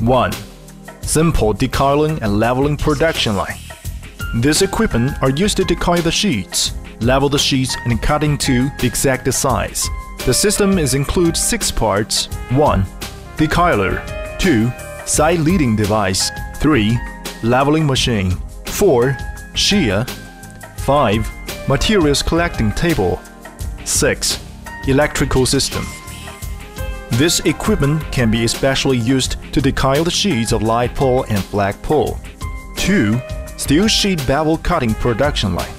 1. Simple decoiling and leveling production line. This equipment are used to decoil the sheets, level the sheets and cut into the exact size. The system includes 6 parts. 1. Decoiler. 2. Side leading device. 3. Leveling machine. 4. Shear. 5. Materials collecting table. 6. Electrical system. This equipment can be especially used to decoil the sheets of light pole and black pole. 2. Steel sheet bevel cutting production line.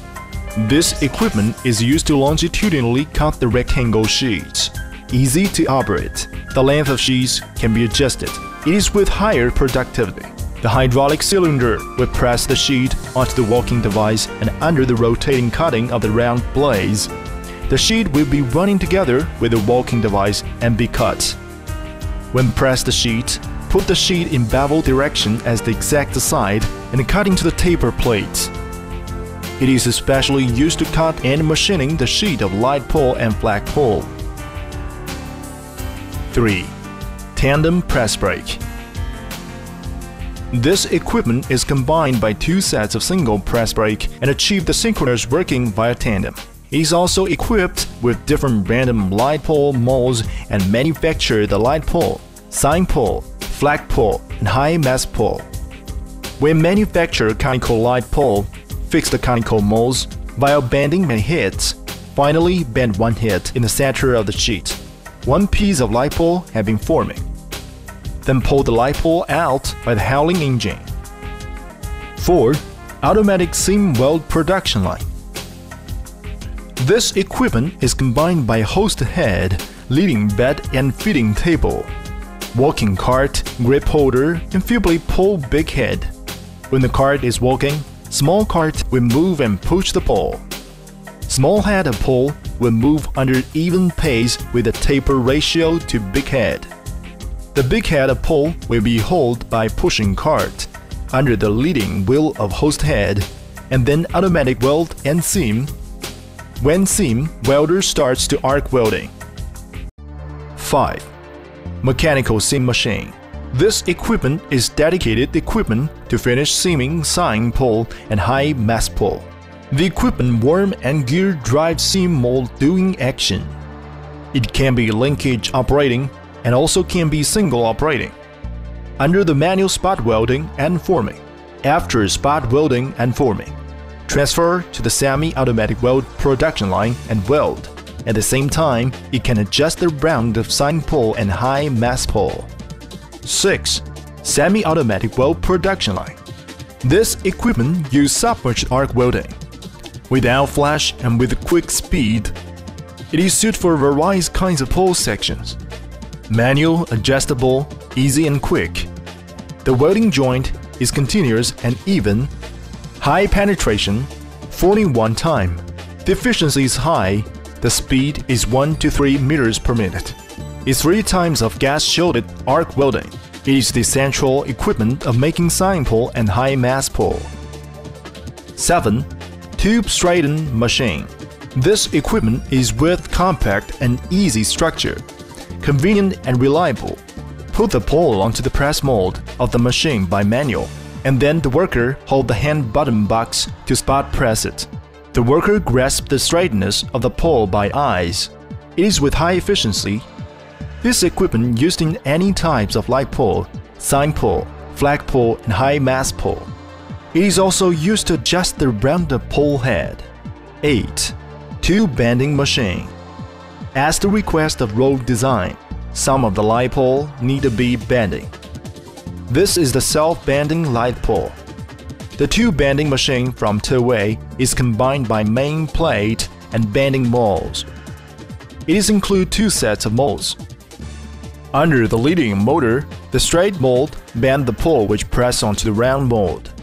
This equipment is used to longitudinally cut the rectangle sheets. Easy to operate. The length of sheets can be adjusted. It is with higher productivity. The hydraulic cylinder will press the sheet onto the walking device and under the rotating cutting of the round blades. The sheet will be running together with the walking device and be cut. When pressed the sheet, put the sheet in bevel direction as the exact side and cut into the taper plates. It is especially used to cut and machining the sheet of light pole and black pole. 3. Tandem press brake. This equipment is combined by 2 sets of single press brake and achieve the synchronous working via tandem. It is also equipped with different random light pole molds and manufacture the light pole, sine pole, flag pole, and high mass pole. When manufacture conical light pole, fix the conical molds via bending many heads. Finally, bend one head in the center of the sheet. One piece of light pole has been forming. Then pull the light pole out by the howling engine. 4. Automatic seam weld production line. This equipment is combined by host head, leading bed and feeding table, walking cart, grip holder, and feebly pole big head. When the cart is walking, small cart will move and push the pole. Small head of pole will move under even pace with a taper ratio to big head. The big head of pole will be held by pushing cart under the leading wheel of host head, and then automatic weld and seam. When seam, welder starts to arc welding. 5. Mechanical seam machine. This equipment is dedicated equipment to finish seaming sine pole and high mass pole. The equipment worm and gear drive seam mold doing action. It can be linkage operating and also can be single operating. Under the manual spot welding and forming. After spot welding and forming, transfer to the semi-automatic weld production line and weld. At the same time, it can adjust the round of sine pole and high mass pole. 6. Semi-automatic weld production line. This equipment uses submerged arc welding. Without flash and with quick speed, it is suited for various kinds of pole sections. Manual, adjustable, easy and quick. The welding joint is continuous and even. High penetration, forming one time. The efficiency is high. The speed is 1 to 3 meters per minute. It's 3 times of gas-shielded arc welding. It is the central equipment of making sine pole and high mass pole. 7. Tube straighten machine. This equipment is with compact and easy structure, convenient and reliable. Put the pole onto the press mold of the machine by manual, and then the worker hold the hand button box to spot press it. The worker grasps the straightness of the pole by eyes. It is with high efficiency. This equipment used in any types of light pole, sine pole, flag pole, and high mass pole. It is also used to adjust the round of pole head. 8. Tube bending machine. As the request of road design, some of the light pole need to be bending. This is the self-bending light pole. The tube bending machine from Toei is combined by main plate and bending molds. It is include 2 sets of molds. Under the leading motor, the straight mold bend the pole which press onto the round mold.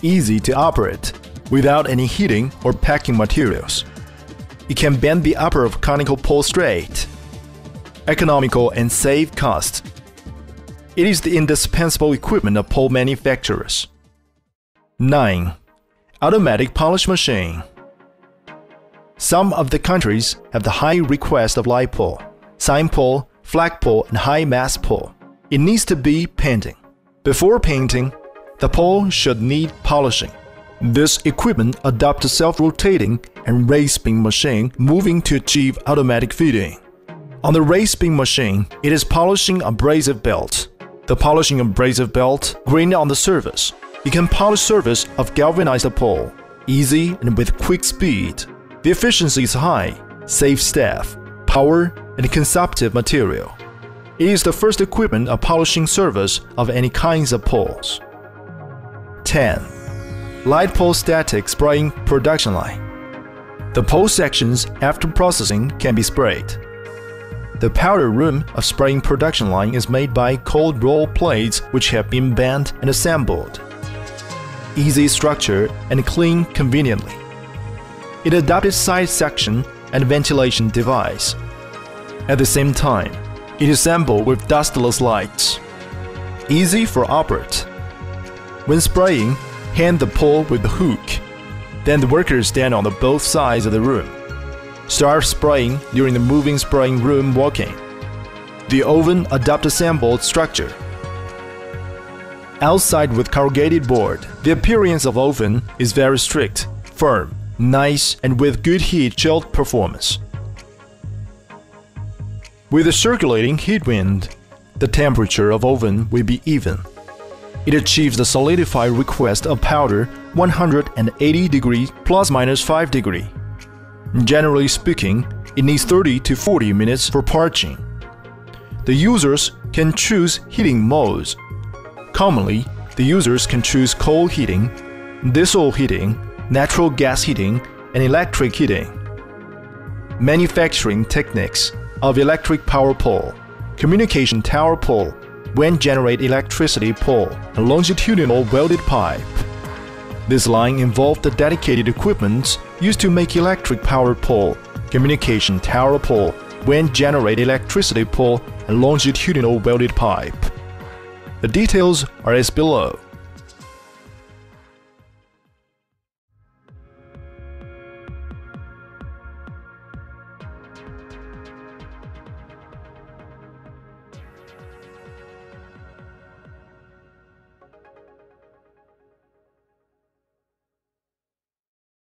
Easy to operate, without any heating or packing materials. It can bend the upper of conical pole straight. Economical and save cost. It is the indispensable equipment of pole manufacturers. 9. Automatic polish machine. Some of the countries have the high request of light pole, sine pole, flag pole, and high mass pole. It needs to be painting. Before painting, the pole should need polishing. This equipment adopts a self-rotating and raised-beam machine moving to achieve automatic feeding. On the raised-beam machine, it is polishing abrasive belt. The polishing abrasive belt grained on the surface. It can polish surface of galvanized pole, easy and with quick speed. The efficiency is high, saves staff, power, and consumptive material. It is the first equipment of polishing service of any kinds of poles. 10. Light pole static spraying production line. The pole sections after processing can be sprayed. The powder room of spraying production line is made by cold roll plates which have been bent and assembled. Easy structure and clean conveniently. It adopted side section and ventilation device. At the same time, it is assembled with dustless lights. Easy for operate. When spraying, hand the pole with the hook. Then the workers stand on the both sides of the room. Start spraying during the moving spraying room walking. The oven adopts assembled structure. Outside with corrugated board, the appearance of oven is very strict, firm, nice, and with good heat shield performance. With a circulating heat wind, the temperature of oven will be even. It achieves the solidified request of powder 180 degrees ± 5 degrees. Generally speaking, it needs 30 to 40 minutes for parching. The users can choose heating modes. Commonly, the users can choose coal heating, diesel heating, natural gas heating, and electric heating. Manufacturing techniques of electric power pole, communication tower pole, wind generate electricity pole, and longitudinal welded pipe. This line involved the dedicated equipment used to make electric power pole, communication tower pole, wind generate electricity pole, and longitudinal welded pipe. The details are as below.